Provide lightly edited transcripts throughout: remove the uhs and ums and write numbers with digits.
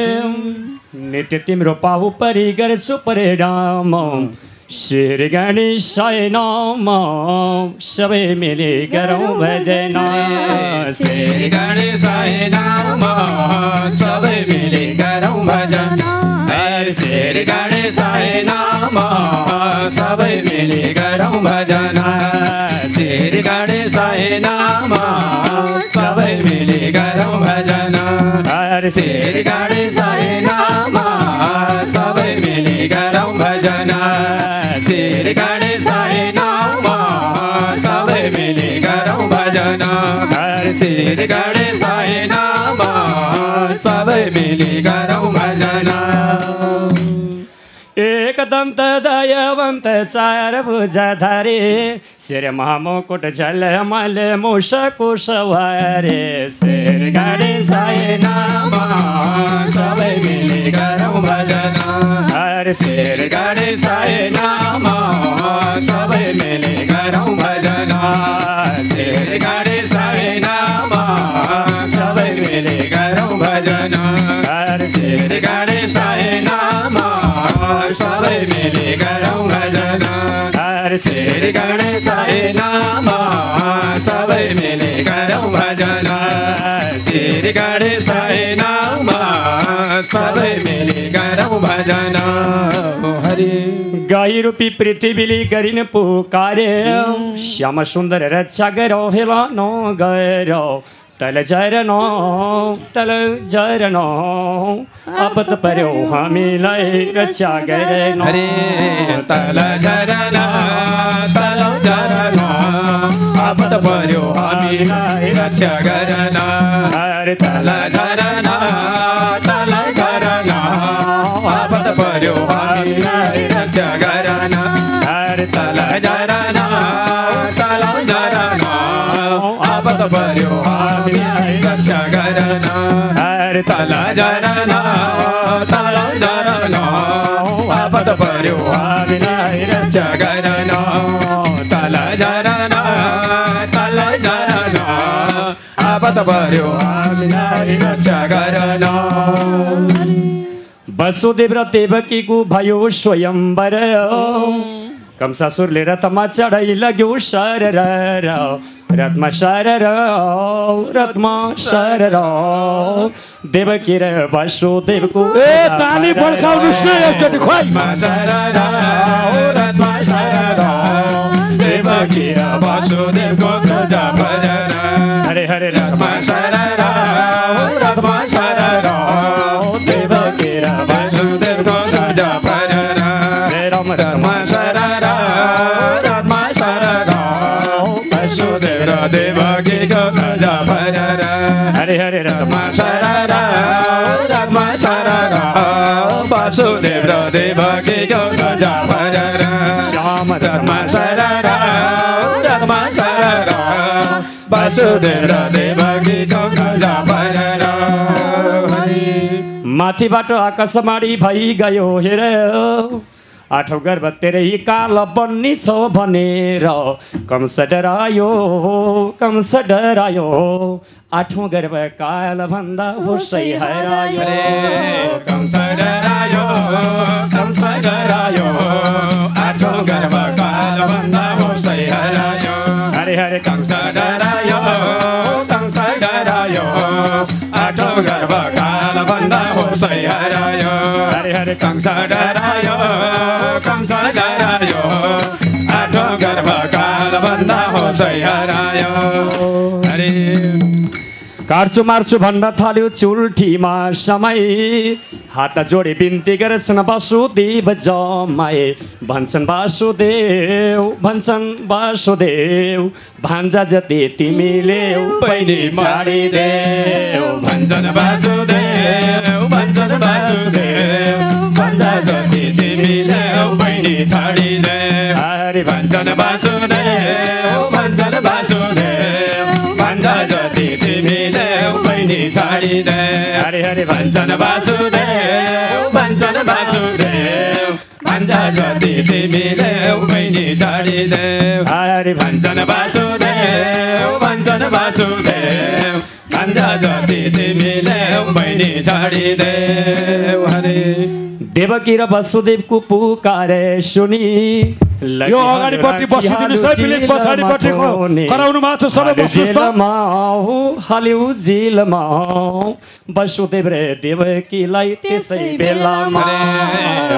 नित्य तिम्रो पाऊ परि गर्छु परिणाम श्री गणेशाय नम सबै मिली गरौँ भजन श्री गणेशाय नम सबै मिली गरौँ भजन श्री गणेशाय नम सबै मिली गरौँ भजन श्री गणेशाय नम सबै मिली गरौँ भजन श्री गणेशाय नम सबै मिली गरौँ भजन श्री गणेशाय नम सबै मिली गरौँ भजन श्री गणेशाय नम सबै मिली गरौँ भजन एकदम दयावन्त चारभुजाधारी श्री महामुकुट झलमल मुषकुशवारे श्री गणेशाय नम सबै मिली गरौँ भजन श्री गणेशाय नम सबै मिली गरौँ भजन श्री गणेशाय नम सबै मिली गरौँ भजन श्री गणेशाय नम सबै मिली गरौँ भजन श्री गणेशाय नम सबै मिली गरौँ भजन श्री गणेशाय नम सबै मिली गरौँ भजन हरि गाई रूपी पृथ्वीले गरिन पुकारे श्याम सुन्दर रक्षा गरौ हेला न गरौ तल जरनो आपत पर्यो हामीलाई रक्षा गरेनौ हरे तल जरनो आपत पर्यो हामीलाई रक्षा गरेनौ हरे तल जरनो आपत पर्यो हामीलाई रक्षा गरेनौ हरे तल जरनो आपत पर्यो तल जरना तल जरना आपत पर्यो हामीलाई रक्षा गरेनौ तल जरना आपत पर्यो हामीलाई रक्षा गरेनौ वसुदेव र देवकीको भयो स्वयम्वर कंसासुरले रथमा चढाइ लग्यो शरर रत्मा शरराव देवकी र वसुदेवको ताली पड्काउनुस् न एकचोटि खोइ रत्मा शरराव देवकी र वसुदेवको ध्वजा फहराव हरे हरे रत्मा शरराव देवकी र वसुदेवको ध्वजा फहराव हे रत्मा शरराव देवकी को ध्वजा फहराव हरे हरे रत्मा शरराव वासुदेव र देवकी को ध्वजा फहराव श्याम रत्मा शरराव वासुदेव र देवकी को ध्वजा फहराव माथिबाट आकाशमाडी भई गयो हेर आठौँ गर्भ तेरै काल बन्नी छौ भनेर कंस डरायो आठौँ गर्भ काल भन्दा उसै हरायो कंस डरायो आठौँ गर्भ काल भन्दा उसै हरायो हरे हरे कंस डरायो आठौँ गर्भ काल भन्दा उसै हरायो हरे हरे कंस डरायो आठौँ गर्भ काल भन्दा उसै हरायो हरे काट्छु मार्छु भन्न थाल्यो चुल्ठीमा समय हात जोडी बिन्ती गर्छन् वासुदेव जमाए भन्छन् वासुदेव भान्जा जति तिमीले उपैली मारिदेऊ भन्छन् वासुदेव भान्जा जति तिमीले उपैली छाडिदेऊ हरि भन्छन् वासुदेव भान्जा जति तिमीले छाडिदे हरे हरे भन्छन् वासुदेव भान्जा जति तिमीले बहिनी छाडिदे हरे भन्छन् वासुदेव भान्जा जति देवकीरा वसुदेव को पुकारे सुनी यो अगाडि पट्टि बसिदिनु सबै प्लेट पछाडी पट्टिको कराउनु माछ सबै बस्नुस् त माउ हालिउ जिल माउ वसुदेव रे देवकीलाई त्यसै बेला मरे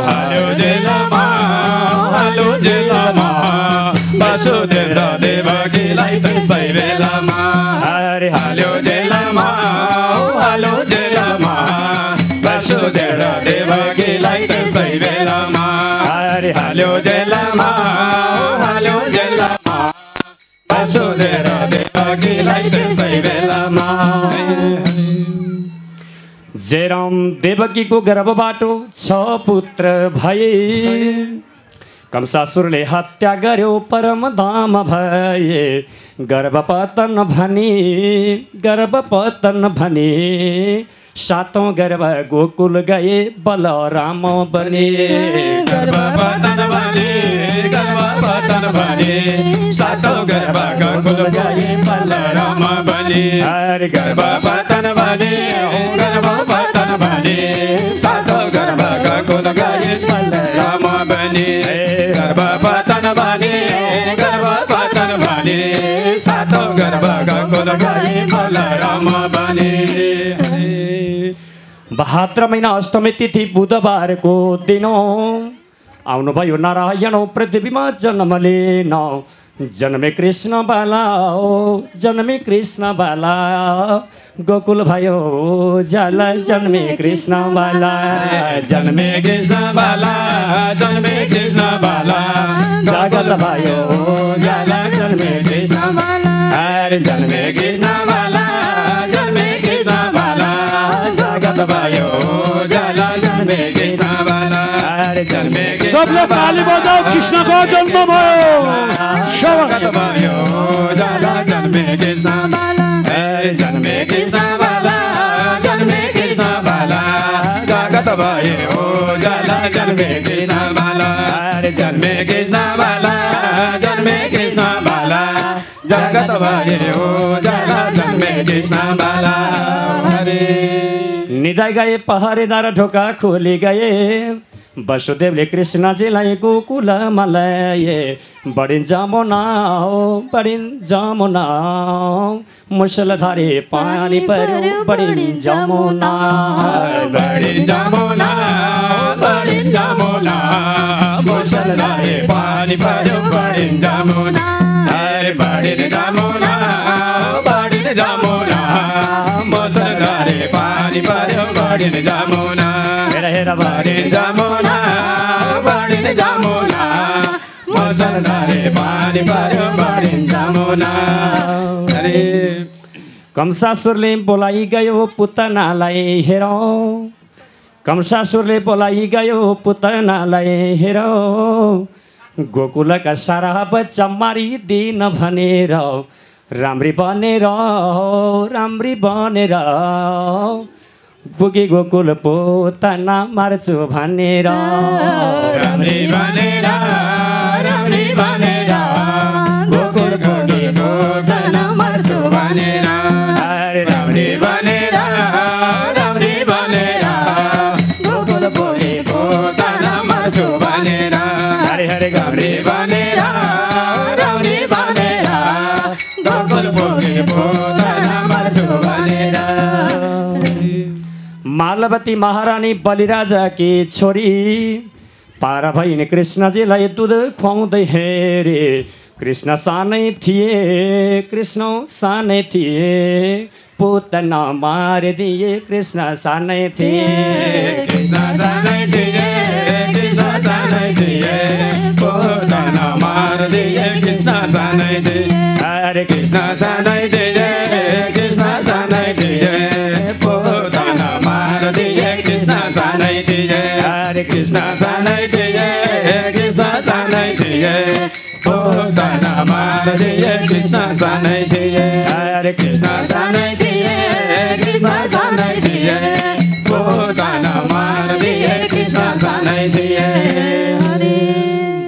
हालिउ जिल माउ हालिउ जिल माउ वसुदेव रे देवकीलाई त्यसै बेला मरे हालिउ जिल माउ हालिउ जिल माउ वसुदेव रे देवकीलाई त्यसै बेला मरे हालिउ जिल जयराम देवकी को गर्भबाट छ पुत्र भए कंसासुरले हत्या गर्यो परम धाम भए गर्भपतन भनी सातौं गर्भ गोकुल गए बलराम बने गर्भपतन भनी सातौं गर्भ गोकुल गए बलराम बने गर्भपतन भनी गर्भपतन भनी सातौं गर्भ गोकुल गए बलराम बने गर्भपतन भनी गर्भपतन भनी सातौं गर्भ गोकुल गए बलराम बने। 72 महीना अष्टमी तिथि बुधवार को दिनों आउनु भयो नारायण पृथ्वीमा जन्म लिन जन्मे कृष्ण बाला गोकुल भयो जाला जन्मे कृष्ण बाला जगत भयो जाला जन्मे कृष्ण बाला भयो जाला जन्मे कृष्ण बाला जन्मे सबले ताली बजाऊ कृष्णको जन्म भयो जगत भयो जाला जन्मे कृष्ण बाला जगत भयो जाला जन्मे कृष्ण बाला जगत भयो जाला जन्मे कृष्ण बाला। निदाई गए पहाड़ेदार ढोका खोली गए वसुदेवले कृष्णजीलाई गोकुलमा लए बढिन जमुना मुसलधारे पानी पर्यो बढिन जमुना मुसलधारे पानी पर्यो बढिन जमुना मुसलधारे पानी पर्यो बढिन जमुना बढिन जमुना मुसलधारे पानी पर्यो बढिन जमुना। कंसासुरले बोलाइ गयो पुतनालाई हेरौ गोकुलका सारा बच्चा मारिदिन भनेर राम्री बनेर पुगे गोकुल पोतना मार्छु भनेर राम्री बनेर गोकुल पोतना मार्छु भनेर राम्री बनेर गोकुल पोतना मार्छु भनेर राम्री बनेर गोकुल पोतना मार्छु भनेर। मालवती महारानी बलिराजा की छोरी पारा भैनी कृष्णजीलाई दूध खुवाउँदै हेरे कृष्ण सानै थिए पुतना मारिदिए कृष्ण सानै थिए पुतना मारिदिए कृष्ण सानै थिए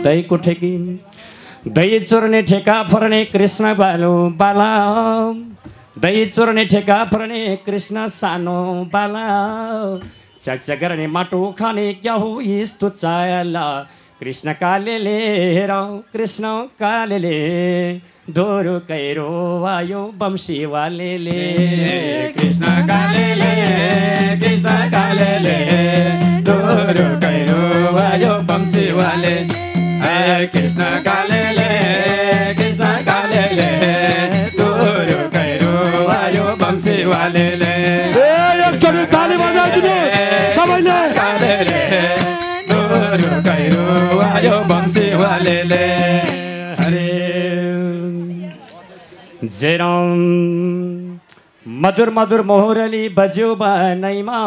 दही कुठेकी दही चोर्ने ठेका फोर्ने कृष्ण बाला दहीचूर्ण ठेका फरने कृष्ण सानो बाला चकचकरने माटो खाने क्या हो इस तो चायला कृष्ण काले ले राव कृष्ण काले ले दोरो कैरो वायो बमसी वाले ले कृष्ण काले ले कृष्ण काले ले दोरो कैरो वायो बमसी वाले कृष्ण काले ले कृष्ण काले ले दोरो कैरो वायो बमसी वाले ले काले बाजार तुम्हें समझ ले काले ले दोरो कैरो वायो बमसी वाले ले हरे जय राम मधुर मधुर मोहरली बजो बनई माँ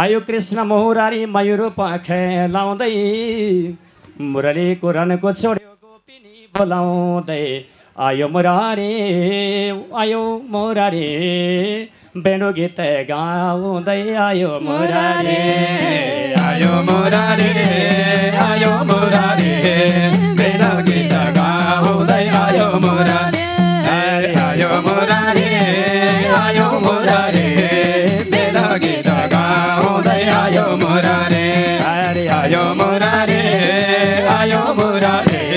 आयो कृष्ण मोहरारी मयूर पाखे लाउँदै मुरली कुरानको छोड्यो गोपिनी बोलाउँदै आयो मोरारी बेणु गीत गाउँदै आयो मोरारी बेणु गीत गाउँदै आयो मोरारी बेणु गीत आयो मुरारे हरे आयो मुरारे बेड़ा गीत गाउँदै आयो मुरारे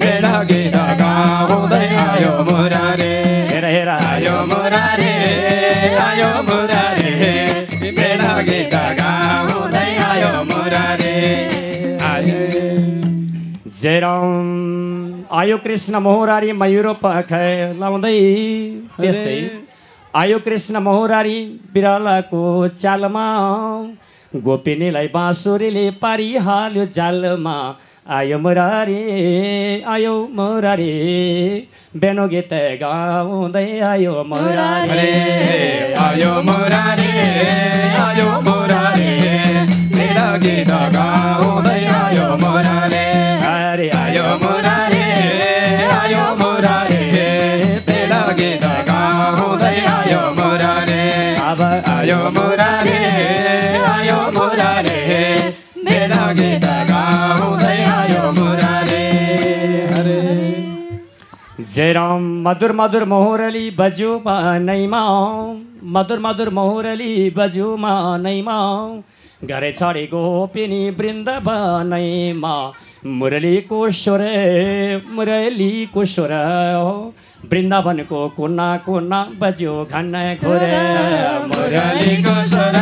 बेड़ा गीत गाउँदै आयो मुरारे जय राम आयो कृष्ण मोहरारी मयूर पाखै लाउँदै त्यस्तै आयो कृष्ण मोहरारी बिरालाको चालमा गोपिनीलाई बाँसुरीले पारी हाल्यो जालमा आयो मुरारी बेनो गीत गाउँदै आयो मुरारी बेनो गीत गाउँदै आयो मुरारी बेनो गीत गाउँदै आयो मुरारे बेड़ा गीत गाउँदै आयो मुरारे हरे जय राम मधुर मधुर मोहरली बजो मनैमा मधुर मधुर मोहरली बजो मनैमा घरै छोडी गोपिनी वृन्दवनैमा मुरली कुशोर वृंदावन को कोना कोना बजो घन घोर मुरली कुशोर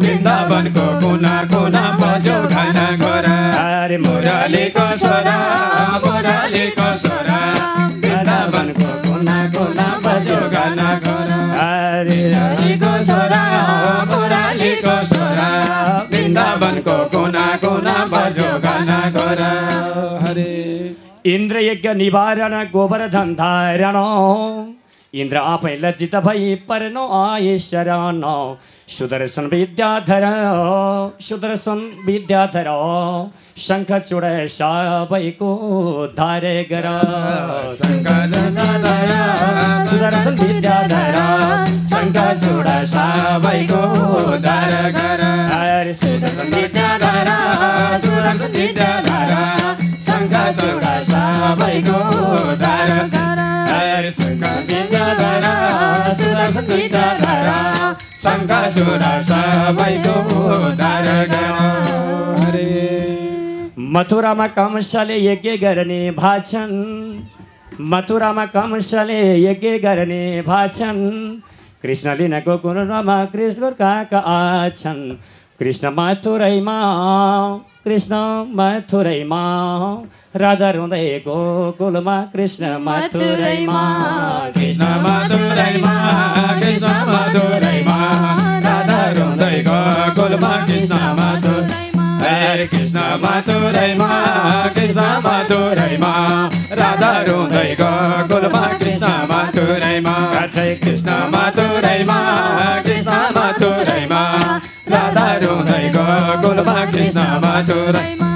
वृंदावन को कोना कोना बजो घन घोर अरे मुरली कुशोर वृंदावन को कोना कोना बजो घन घोर अरे मुरली कुशोर वृंदावन को कोना कोना बजो घन घोर हरे इंद्र यज्ञ निवारण गोवर्धन धारण इंद्र आप लज्जित भई परनो आये शरण सुदर्शन विद्याधर शंख चूड़ सबैको धारे गर सुदर्शन विद्याधर शंख चूड़ सबैको धारे गर सुदर्शन विद्याधर शंका चोड़ा सबैको धार हरे सुदर्शन विद्याधर शंका चोड़ा सबैको धार हरे मथुरामा कंसले यज्ञ गर्ने भाषन् कृष्ण लिन गोकुलमा कृष्णका आछन् कृष्ण मथुरैमा राधा रुँदै गोकुलमा कृष्ण मथुरैमा राधा रुँदै गोकुलमा कृष्ण मथुरैमा राधा रुँदै गोकुलमा कृष्ण मथुरैमा राधा रुँदै गोकुलमा कृष्ण मथुरैमा राधा रुँदै गोकुलमा कृष्ण मथुरैमा राधा रुँदै गोकुलमा कृष्ण मथुरैमा